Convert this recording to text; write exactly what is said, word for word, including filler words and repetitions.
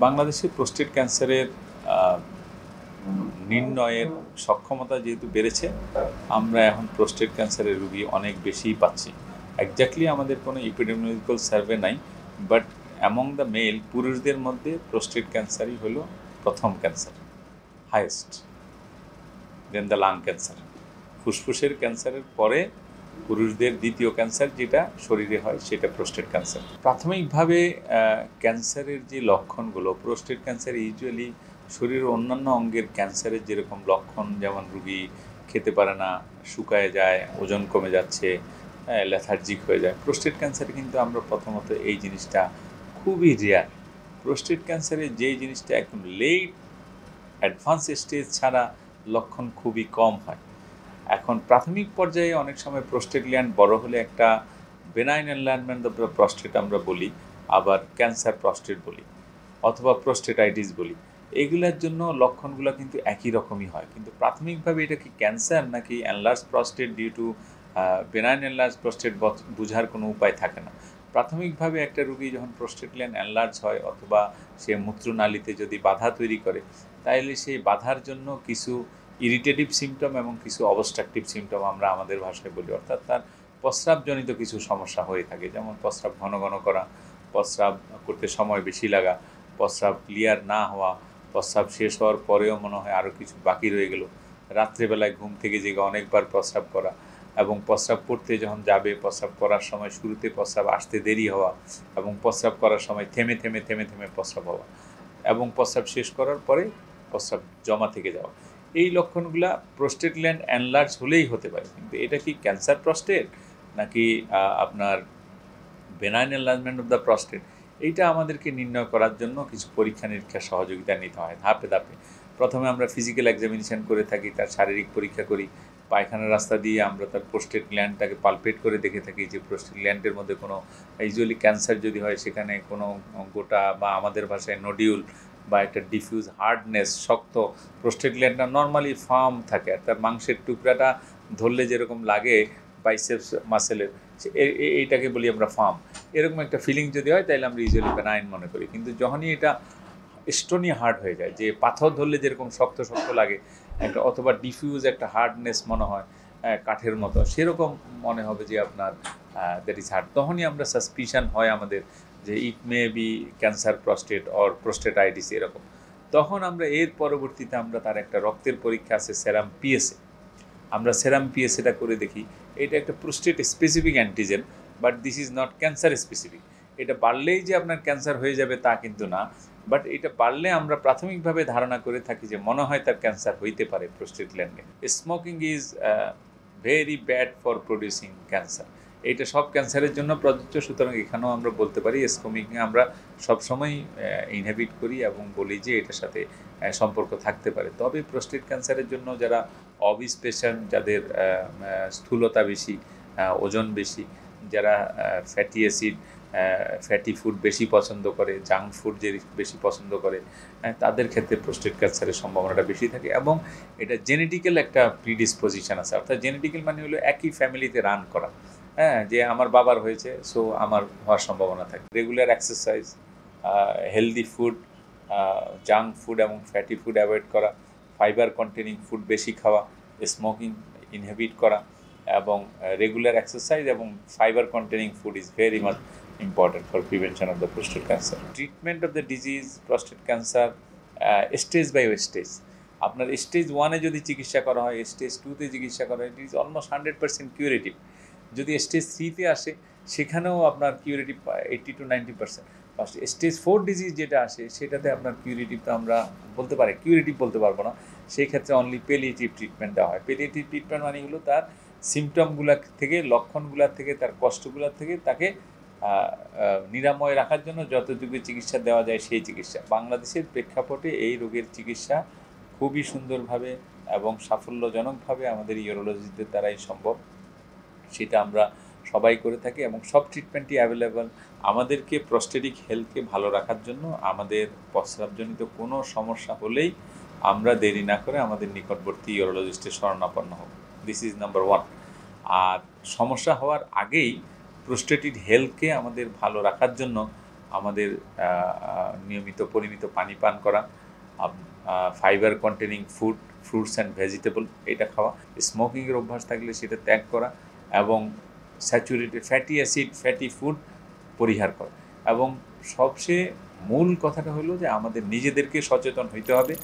बांग्लादेशे prostate कैंसारेर निर्णयेर सक्षमता जेहेतु बेड़ेछे आमरा एखन प्रोस्टेट कैंसारेर रोगी अनेक बेशी पाচ্ছি एक्जैक्टली आमादेर कोनो एपिडेमियोलॉजिकल सार्वे नाई बाट अमंग द मेल पुरुषदेर मध्य प्रोस्टेट कैंसारई हलो प्रथम cancer highest then the lung cancer फुसफुसेर कैंसारेर परे पुरुषदेर द्वितीय कैंसार जेटा शरीरे हय सेटा प्रोस्टेट कैंसार। प्राथमिकभावे कैंसारेर जे लक्षणगुलो प्रोस्टेट कैंसार इउजुअली शरीर अन्यान्य अंगेर कैंसारेर जेरकम लक्षण जेमन रोगी खेते पारे ना शुकाये जाय ओजन कमे जाच्छे लेथार्जिक हो जाए प्रोस्टेट कैंसारे किन्तु आमरा प्रथमत ये जिनिसटा खूबी रेयर। प्रोस्टेट कैंसारे जे जिनिसटा एकदम लेट एडभान्स स्टेज छाड़ा लक्षण खूबी कम है। एखन प्राथमिक पर्याये अनेक समय प्रोस्टेट ग्लैंड बड़ो होले एकटा benign enlargement of the prostate आमरा बोली आबार कैंसार प्रोस्टेट बोली अथवा प्रोस्टेटाइटिस बोली एगुलार जन्य लक्षणगुलो किन्तु एकई रकमई हय किन्तु प्राथमिकभावे एटा कि कैंसार नाकि enlarge prostate due to benign enlarge prostate बोझार कोनो उपाय थाके ना। प्राथमिकभावे एकटा रोगी जखन प्रोस्टेट ग्लैंड एनलार्ज हय अथवा से मूत्रनालीते यदि बाधा तैरि करे ताहले सेई बाधार जन्य किछु इरिटेटिव सिम्पटम एबं किछु अबस्ट्राक्टिव सिम्पटम आमरा आमादेर भाषाय बोली अर्थात तार प्रस्रावजनित किछु समस्या हये थाके जेमन प्रस्राव घन घन करा प्रस्राव करते समय बेशी लागा प्रस्राव क्लियर ना हवा प्रस्राव शेष हওয়ার পরেও মনে হয় আরও কিছু বাকি রয়ে গেল রাত্রে বেলায় ঘুম থেকে জেগে অনেকবার প্রস্রাব করা এবং প্রস্রাব করতে যখন যাবে প্রস্রাব করার সময় শুরুতে প্রস্রাব আসতে দেরি হওয়া এবং প্রস্রাব করার সময় থেমে থেমে থেমে থেমে প্রস্রাব হওয়া এবং প্রস্রাব শেষ করার পরে প্রস্রাব জমা থেকে যাওয়া এই লক্ষণগুলা প্রোস্টেট গ্ল্যান্ড অ্যানলার্জ হলেই হতে পারে। কিন্তু এটা কি ক্যান্সার প্রোস্টেট নাকি আপনার benign enlargement of the prostate এইটা আমাদেরকে নির্ণয় করার জন্য কিছু পরীক্ষা নিরীক্ষার সহযোগিতা নিতে হয় ধাপে ধাপে। প্রথমে আমরা ফিজিক্যাল এক্সামিনেশন করে থাকি তার শারীরিক পরীক্ষা করি পায়খানার রাস্তা দিয়ে আমরা তার প্রোস্টেট গ্ল্যান্ডটাকে পালপেট করে দেখে থাকি যে প্রোস্টেট গ্ল্যান্ডের মধ্যে কোনো ইউজুয়ালি ক্যান্সার যদি হয় সেখানে কোনো গোটা বা আমাদের ভাষায় নোডিউল বা একটা ডিফিউজ হার্ডনেস শক্ত প্রোস্টেট গ্ল্যান্ডটা নর্মালি ফার্ম থাকে আর তার মাংসের টুকরাটা ধরলে যেরকম লাগে বাইসেপস মাসেলের এইটাকে বলি আমরা ফার্ম এরকম একটা ফিলিং যদি হয় তাহলে আমরা ইউজুয়ালি বেনাইন মনে করি। কিন্তু যখনই এটা স্টোনি হার্ড হয়ে যায় যে পাথর ধরলে যেরকম শক্ত শক্ত লাগে একটা অথবা ডিফিউজ একটা হার্ডনেস মনে হয় কাঠের মতো সেরকম মনে হবে যে আপনার দ্যাট ইজ হার্ড তখনই আমরা সাসপিশন হয় আমাদের যে it may be cancer prostate or prostatitis এরকম। তখন আমরা এর পরবর্তীতে আমরা তার একটা রক্তের পরীক্ষা আছে সেরাম পিএসএ আমরা সেরাম পিএসএটা করে দেখি এটা একটা prostate specific antigen but this is not cancer specific. এটা বাড়লেই যে আপনার ক্যান্সার হয়ে যাবে তা কিন্তু না বাট এটা বাড়লে আমরা প্রাথমিকভাবে ধারণা করে থাকি যে মনে হয় তার ক্যান্সার হইতে পারে প্রোস্টেট গ্ল্যান্ডে। Smoking is very bad for producing cancer এটা সব ক্যান্সারের জন্য প্রযোজ্য। সুতরাং এখানেও আমরা বলতে পারি স্মোকিংয়ে আমরা সবসময় ইনহিবিট করি এবং বলি যে এটার সাথে সম্পর্ক থাকতে পারে। তবে প্রোস্টেট ক্যান্সারের জন্য যারা অবিস পেশেন্ট যাদের স্থূলতা বেশি ওজন বেশি যারা ফ্যাটি অ্যাসিড ফ্যাটি ফুড বেশি পছন্দ করে জাঙ্ক ফুড যে বেশি পছন্দ করে তাদের ক্ষেত্রে প্রোস্টেট ক্যান্সারের সম্ভাবনাটা বেশি থাকে এবং এটা জেনেটিক্যাল একটা প্রিডিসপোজিশন আছে অর্থাৎ জেনেটিক্যাল মানে হলো একই ফ্যামিলিতে রান করা হ্যাঁ যে আমার বাবার হয়েছে সো আমার হওয়ার সম্ভাবনা থাকে। Regular exercise healthy food junk food এবং ফ্যাটি ফুড অ্যাভয়েড করা ফাইবার কন্টেনিং ফুড বেশি খাওয়া স্মোকিং ইনহিবিট করা এবং রেগুলার এক্সারসাইজ এবং fibre containing food is very much important for prevention of the prostate cancer. Treatment of the disease prostate cancer stage by stage আপনার stage ওয়ানে যদি চিকিৎসা করা হয় স্টেজ টুতে চিকিৎসা করা হয় it is almost hundred percent curative. যদি স্টেজ থ্রিতে আসে সেখানেও আপনার curative eighty to ninety percent first stage four disease যেটা আসে সেটাতে আপনার কিউরেটিভ তো আমরা বলতে পারি কিউরেটিভ বলতে পারবো না সেই ক্ষেত্রে অনলি পেলিয়েটিভ ট্রিটমেন্ট দেওয়া হয়। পেলিয়েটিভ ট্রিটমেন্ট মানে হলো তার সিমটমগুলা থেকে লক্ষণগুলা থেকে তার কষ্টগুলা থেকে তাকে নিরাময় রাখার জন্য যতটুকু চিকিৎসা দেওয়া যায় সেই চিকিৎসা। বাংলাদেশের প্রেক্ষাপটে এই রোগের চিকিৎসা খুবই সুন্দরভাবে এবং সাফল্যজনকভাবে আমাদের ইউরোলজিস্টদের দ্বারাই সম্ভব সেটা আমরা সবাই করে থাকি এবং সব ট্রিটমেন্টই অ্যাভেলেবল। আমাদেরকে প্রোস্টেটিক হেলথকে ভালো রাখার জন্য আমাদের প্রস্রাবজনিত কোনো সমস্যা হলেই আমরা দেরি না করে আমাদের নিকটবর্তী ইউরোলজিস্টের শরণাপন্ন হব দিস ইজ নাম্বার ওয়ান। আর সমস্যা হওয়ার আগেই প্রোস্টেটিক হেলথকে আমাদের ভালো রাখার জন্য আমাদের নিয়মিত পরিমিত পানি পান করা, fibre containing food, fruits and vegetable এটা খাওয়া, স্মোকিংয়ের অভ্যাস থাকলে সেটা ত্যাগ করা এবং saturated fatty acid fatty food পরিহার করা। এবং সবচেয়ে মূল কথাটা হলো যে আমাদের নিজেদেরকে সচেতন হইতে হবে।